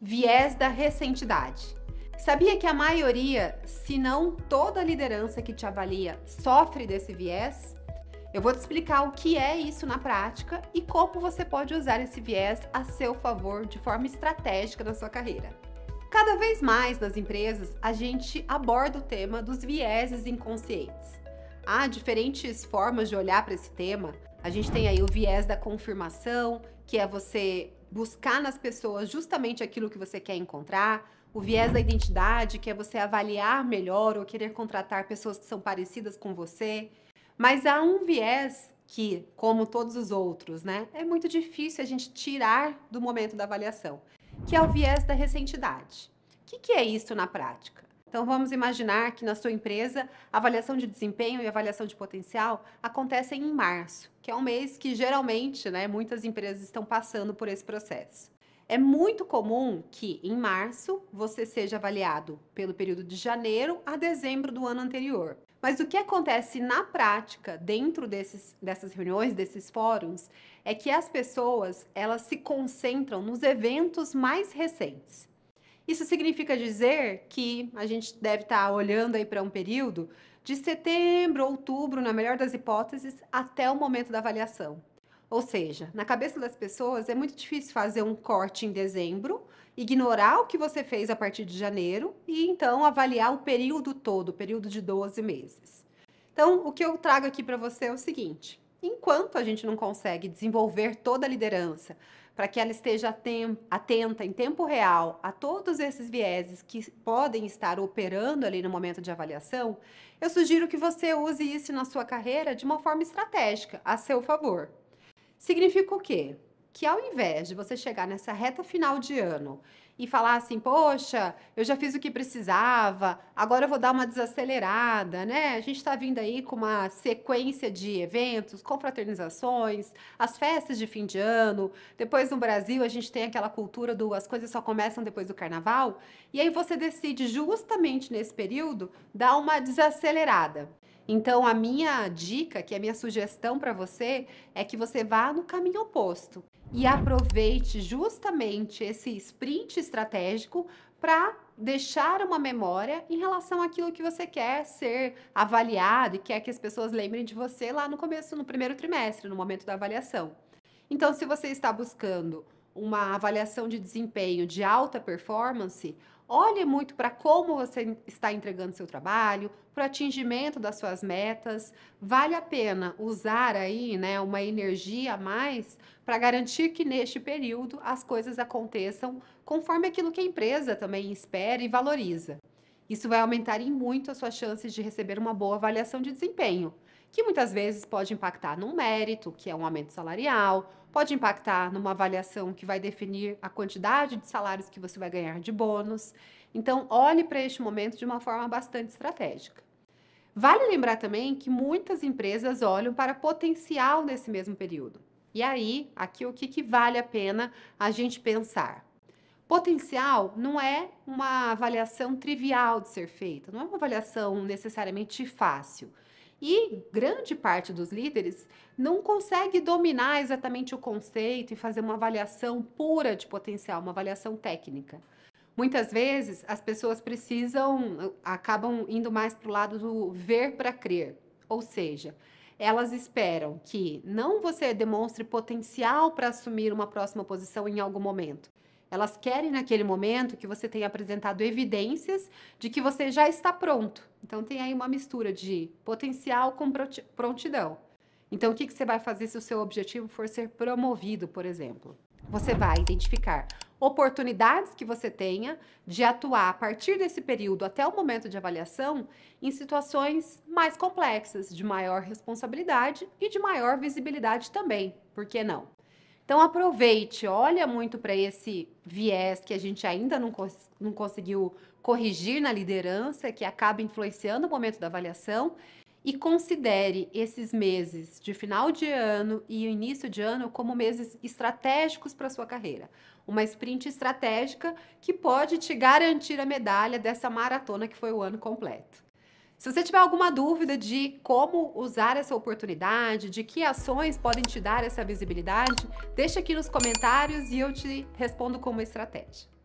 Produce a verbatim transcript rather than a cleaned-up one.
Viés da ressentidade. Sabia que a maioria, se não toda liderança que te avalia, sofre desse viés? Eu vou te explicar o que é isso na prática e como você pode usar esse viés a seu favor de forma estratégica na sua carreira. Cada vez mais nas empresas, a gente aborda o tema dos vieses inconscientes. Há diferentes formas de olhar para esse tema. A gente tem aí o viés da confirmação, que é você buscar nas pessoas justamente aquilo que você quer encontrar, o viés da identidade, que é você avaliar melhor ou querer contratar pessoas que são parecidas com você. Mas há um viés que, como todos os outros, né, é muito difícil a gente tirar do momento da avaliação, que é o viés da ressentidade. O que, que é isso na prática? Então vamos imaginar que na sua empresa, a avaliação de desempenho e a avaliação de potencial acontecem em março, que é um mês que geralmente, né, muitas empresas estão passando por esse processo. É muito comum que em março você seja avaliado pelo período de janeiro a dezembro do ano anterior. Mas o que acontece na prática, dentro desses, dessas reuniões, desses fóruns, é que as pessoas, elas se concentram nos eventos mais recentes. Isso significa dizer que a gente deve estar olhando aí para um período de setembro, outubro, na melhor das hipóteses, até o momento da avaliação. Ou seja, na cabeça das pessoas é muito difícil fazer um corte em dezembro, ignorar o que você fez a partir de janeiro e então avaliar o período todo, o período de doze meses. Então, o que eu trago aqui para você é o seguinte: enquanto a gente não consegue desenvolver toda a liderança para que ela esteja atenta em tempo real a todos esses vieses que podem estar operando ali no momento de avaliação, eu sugiro que você use isso na sua carreira de uma forma estratégica, a seu favor. Significa o quê? Que ao invés de você chegar nessa reta final de ano e falar assim, poxa, eu já fiz o que precisava, agora eu vou dar uma desacelerada, né? A gente tá vindo aí com uma sequência de eventos, confraternizações, as festas de fim de ano, depois no Brasil a gente tem aquela cultura do as coisas só começam depois do carnaval, e aí você decide justamente nesse período dar uma desacelerada. Então, a minha dica, que é a minha sugestão para você, é que você vá no caminho oposto e aproveite justamente esse sprint estratégico para deixar uma memória em relação àquilo que você quer ser avaliado e quer que as pessoas lembrem de você lá no começo, no primeiro trimestre, no momento da avaliação. Então, se você está buscando uma avaliação de desempenho de alta performance, olhe muito para como você está entregando seu trabalho, para o atingimento das suas metas. Vale a pena usar aí, né, uma energia a mais para garantir que neste período as coisas aconteçam conforme aquilo que a empresa também espera e valoriza. Isso vai aumentar em muito as suas chances de receber uma boa avaliação de desempenho, que muitas vezes pode impactar num mérito, que é um aumento salarial, pode impactar numa avaliação que vai definir a quantidade de salários que você vai ganhar de bônus. Então, olhe para este momento de uma forma bastante estratégica. Vale lembrar também que muitas empresas olham para potencial nesse mesmo período. E aí, aqui o que, que vale a pena a gente pensar? Potencial não é uma avaliação trivial de ser feita, não é uma avaliação necessariamente fácil. E grande parte dos líderes não consegue dominar exatamente o conceito e fazer uma avaliação pura de potencial, uma avaliação técnica. Muitas vezes as pessoas precisam, acabam indo mais para o lado do ver para crer, ou seja, elas esperam que não você demonstre potencial para assumir uma próxima posição em algum momento. Elas querem, naquele momento, que você tenha apresentado evidências de que você já está pronto. Então, tem aí uma mistura de potencial com prontidão. Então, o que, que você vai fazer se o seu objetivo for ser promovido, por exemplo? Você vai identificar oportunidades que você tenha de atuar a partir desse período até o momento de avaliação em situações mais complexas, de maior responsabilidade e de maior visibilidade também. Por que não? Então aproveite, olha muito para esse viés que a gente ainda não, cons- não conseguiu corrigir na liderança, que acaba influenciando o momento da avaliação, e considere esses meses de final de ano e início de ano como meses estratégicos para a sua carreira. Uma sprint estratégica que pode te garantir a medalha dessa maratona que foi o ano completo. Se você tiver alguma dúvida de como usar essa oportunidade, de que ações podem te dar essa visibilidade, deixa aqui nos comentários e eu te respondo com uma estratégia.